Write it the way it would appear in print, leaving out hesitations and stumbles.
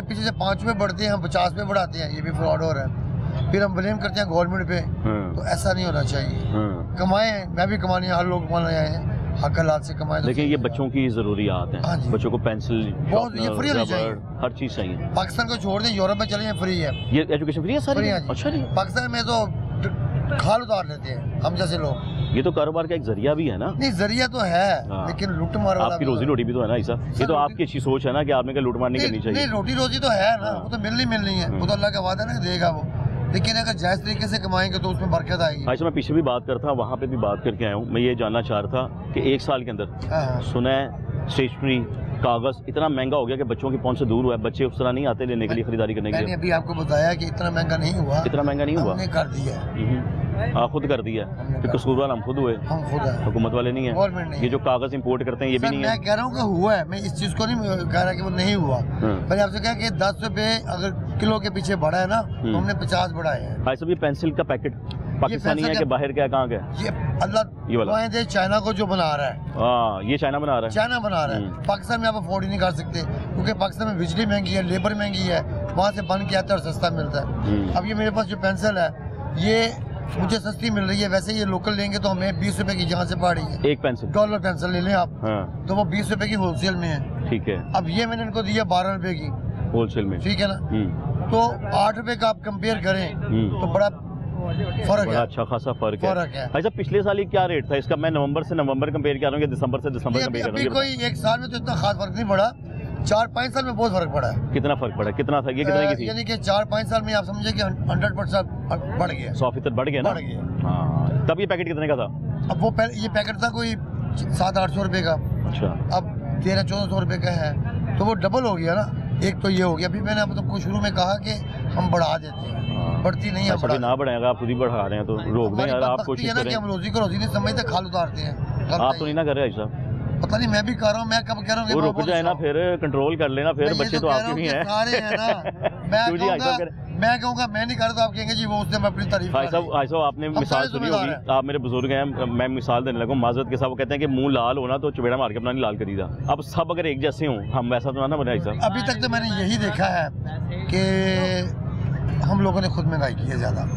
आपके पीछे से 5 में बढ़ते हैं हम 50 में बढ़ाते हैं, ये भी फ्रॉड हो रहा है। फिर हम ब्लेम करते हैं गवर्नमेंट पे, तो ऐसा नहीं होना चाहिए। कमाए, मैं भी कमाने, हर लोग कमाने आए हैं, हक हलाल से कमाए। देखिए ये बच्चों की जरूरियात है, बच्चों को पेंसिल, फ्री होनी चाहिए, हर चीज सही है। पाकिस्तान को छोड़ दें, यूरोप में चले जाएं, फ्री है ये एजुकेशन, फ्री है सारी। अच्छा नहीं, पाकिस्तान में तो खाल उतार लेते हैं हम जैसे लोग। ये तो कारोबार का एक जरिया भी है ना। नहीं जरिया तो है, लेकिन लूट मार वाला आपकी रोजी रोटी भी तो है ना ऐसा। ये तो आपकी अच्छी सोच है ना कि आपने कहा लूट मार नहीं करनी चाहिए। नहीं रोटी रोजी तो है ना, वो तो मिलनी है, वो तो अल्लाह का वादा ना देगा वो, लेकिन अगर जायज तरीके से कमाएंगे तो उसमें बरकत आएगी। अच्छा मैं पीछे भी बात करता, वहाँ पे भी बात करके आया हूँ। मैं ये जानना चाह रहा था कि 1 साल के अंदर सुना है स्टेशनरी, कागज इतना महंगा हो गया कि बच्चों के पहुंच से दूर हुआ है, बच्चे उस तरह नहीं आते लेने के लिए, खरीदारी करने के लिए। अभी आपको बताया कि इतना महंगा नहीं हुआ, इतना महंगा नहीं हुआ, हमने कर दिया, खुद कर दिया। तो कसूरवार हम खुद हुए, हुकूमत वाले नहीं है। ये जो कागज इम्पोर्ट करते हैं ये भी नहीं है। मैं कह रहा हूँ कि हुआ है, मैं इस चीज को नहीं कह रहा कि वो नहीं हुआ। मैंने आपसे कहा कि 10 रुपए अगर किलो के पीछे बढ़ा है ना, हमने 50 बढ़ाए हैं। भाई सब ये पेंसिल का पैकेट पाकिस्तानी है कि बाहर क्या, कहाँ क्या, ये अल्लाह दे चाइना को जो बना रहा है। ये चाइना बना रहा है, चाइना बना रहा है। पाकिस्तान में आप अफोर्ड ही नहीं कर सकते, क्योंकि पाकिस्तान में बिजली महंगी है, लेबर महंगी है, वहाँ से बन के आता है और सस्ता मिलता है। अब ये मेरे पास जो पेंसिल है ये मुझे सस्ती मिल रही है, वैसे ये लोकल लेंगे तो हमें 20 रुपए की यहाँ से पड़ी है। एक पेंसिल डॉलर पेंसिल ले लें आप, तो वो 20 रुपए की होलसेल में है, ठीक है। अब ये मैंने इनको दिया 12 रुपए की होलसेल में, ठीक है ना, तो 8 रुपए का आप कंपेयर करें तो बड़ा फर्क है, अच्छा खासा फर्क है। अच्छा पिछले साल ये क्या रेट था इसका? मैं नवंबर से नवंबर कंपेयर कर रहा हूँ, दिसंबर से दिसंबर कंपेयर कर रहा हूँ। 1 साल में तो इतना खास फर्क नहीं पड़ा, 4-5 साल में बहुत फर्क पड़ा है। कितना फर्क पड़ा, कितना था ये, कितने की थी? यानी कि 4-5 साल में आप समझे कि 100% बढ़ गया, 100% बढ़ गया ना, बढ़ गया। हाँ तब ये पैकेट कितने का था? अब वो ये पैकेट था कोई 700-800 रुपये का, अच्छा अब 1300-1400 रुपये का है, तो वो डबल हो गया ना। एक तो ये हो गया। अभी मैंने आपको शुरू में कहा कि हम बढ़ा देते हैं, बढ़ती नहीं है, बढ़ा ना बढ़ाएगा, आप खुद ही बढ़ा रहे हैं तो रोक दें यार, आप कोशिश करें। हम रोजी को रोजी नहीं समझते, खाल उतारते हैं। आप तो नहीं ना कर रहे ऐसा? पता नहीं, मैं भी कर रहा हूँ, मैं कब कह रहा हूँ रुक जाए ना, फिर कंट्रोल कर लेना, फिर बच्चे तो आपके भी हैं। मैं कहूँगा मैं नहीं कर रहा, आप कहेंगे जी वो उसने अपनी तारीफ। साहब आपने मिसाल सुनी होगी, आप मेरे बुजुर्ग हैं, मैं मिसाल देने लगा हूँ माजरत के साथ। वो कहते हैं कि मुंह लाल होना तो चपेड़ा मार के अपना नहीं लाल करीदा। अब सब अगर एक जैसे हों, हम वैसा तो ना बनाए साहब। अभी तक तो मैंने यही देखा है कि हम लोगों ने खुद महंगाई की है ज़्यादा।